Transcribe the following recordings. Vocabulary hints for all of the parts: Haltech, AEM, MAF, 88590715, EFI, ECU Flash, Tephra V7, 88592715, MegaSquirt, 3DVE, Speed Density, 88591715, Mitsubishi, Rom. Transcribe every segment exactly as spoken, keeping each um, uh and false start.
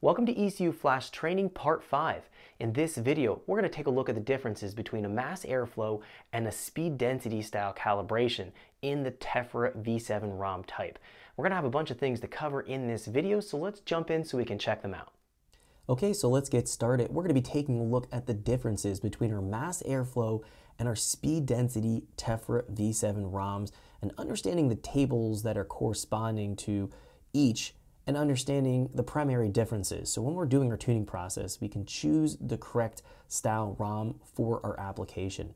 Welcome to E C U Flash Training Part five. In this video, we're going to take a look at the differences between a mass airflow and a speed density style calibration in the Tephra V seven ROM type. We're going to have a bunch of things to cover in this video, so let's jump in so we can check them out. Okay, so let's get started. We're going to be taking a look at the differences between our mass airflow and our speed density Tephra V seven ROMs and understanding the tables that are corresponding to each and understanding the primary differences. So when we're doing our tuning process, we can choose the correct style ROM for our application.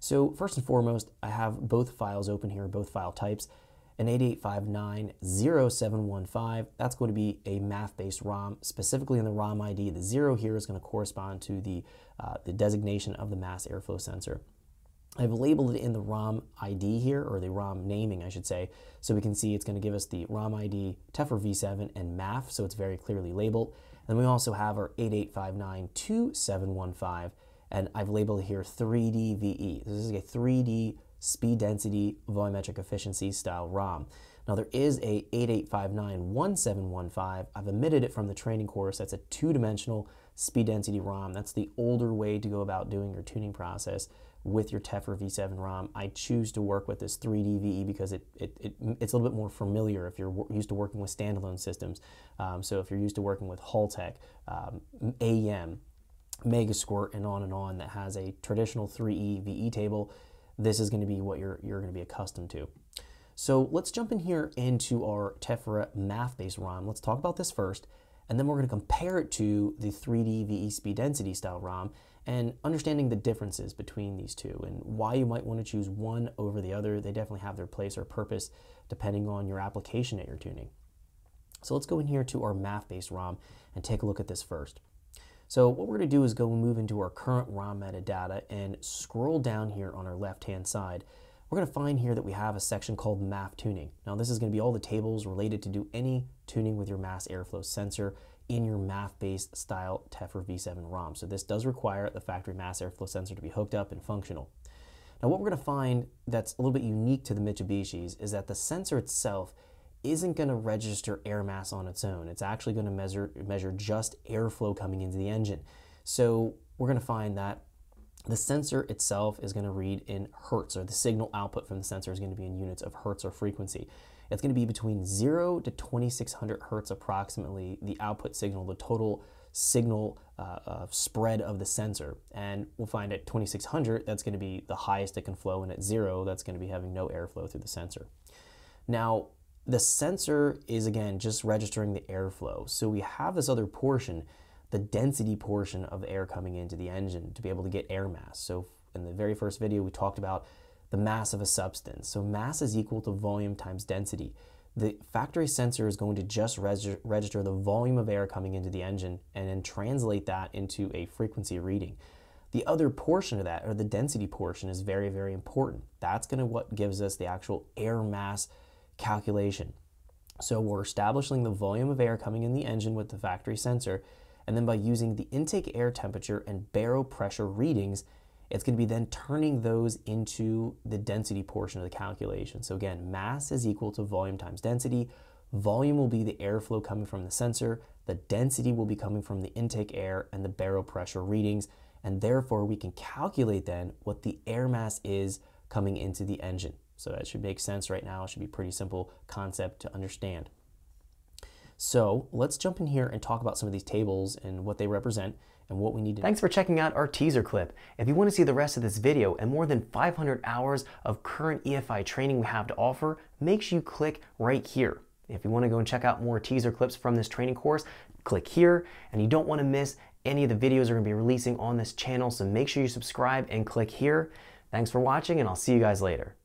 So first and foremost, I have both files open here, both file types, an eight eight five nine zero seven one five. That's going to be a M A F-based ROM. Specifically in the ROM I D, the zero here is going to correspond to the, uh, the designation of the mass airflow sensor. I've labeled it in the ROM I D here, or the ROM naming, I should say, so we can see it's going to give us the ROM I D, Tephra V seven, and M A F, so it's very clearly labeled. And we also have our eight eight five nine two seven one five, and I've labeled here three D V E. This is a three D speed density volumetric efficiency style ROM. Now there is a eight eight five nine one seven one five. I've omitted it from the training course. That's a two-dimensional speed density ROM. That's the older way to go about doing your tuning process with your Tephra V seven ROM. I choose to work with this three D V E because it, it, it, it's a little bit more familiar if you're used to working with standalone systems. Um, so if you're used to working with Haltech, um, A E M, MegaSquirt, and on and on that has a traditional three D V E table, this is going to be what you're, you're going to be accustomed to. So let's jump in here into our Tephra M A F-based ROM. Let's talk about this first, and then we're going to compare it to the three D V E speed density style ROM and understanding the differences between these two and why you might want to choose one over the other. They definitely have their place or purpose depending on your application that you're tuning. So let's go in here to our M A F-based ROM and take a look at this first. So what we're going to do is go and move into our current ROM metadata and scroll down here on our left-hand side. We're going to find here that we have a section called M A F tuning. Now this is going to be all the tables related to do any tuning with your mass airflow sensor in your M A F-based style Tephra V seven ROM. So this does require the factory mass airflow sensor to be hooked up and functional. Now what we're going to find that's a little bit unique to the Mitsubishis is that the sensor itself isn't going to register air mass on its own. It's actually going to measure, measure just airflow coming into the engine. So we're going to find that the sensor itself is going to read in hertz, or the signal output from the sensor is going to be in units of hertz or frequency. It's going to be between zero to twenty-six hundred hertz approximately, the output signal, the total signal uh, uh, spread of the sensor. And we'll find at twenty-six hundred, that's going to be the highest it can flow, and at zero, that's going to be having no airflow through the sensor. Now, the sensor is, again, just registering the airflow. So we have this other portion, the density portion of air coming into the engine to be able to get air mass. So in the very first video, we talked about the mass of a substance. So mass is equal to volume times density. The factory sensor is going to just reg- register the volume of air coming into the engine and then translate that into a frequency reading. The other portion of that, or the density portion, is very, very important. That's going to what gives us the actual air mass calculation. So we're establishing the volume of air coming in the engine with the factory sensor, and then by using the intake air temperature and barrel pressure readings, it's going to be then turning those into the density portion of the calculation. So again, mass is equal to volume times density. Volume will be the airflow coming from the sensor. The density will be coming from the intake air and the barrel pressure readings. And therefore, we can calculate then what the air mass is coming into the engine. So that should make sense right now. It should be a pretty simple concept to understand. So let's jump in here and talk about some of these tables and what they represent and what we need to do. Thanks for checking out our teaser clip. If you want to see the rest of this video and more than five hundred hours of current E F I training we have to offer, make sure you click right here. If you want to go and check out more teaser clips from this training course, click here. And you don't want to miss any of the videos we're going to be releasing on this channel, so make sure you subscribe and click here. Thanks for watching, and I'll see you guys later.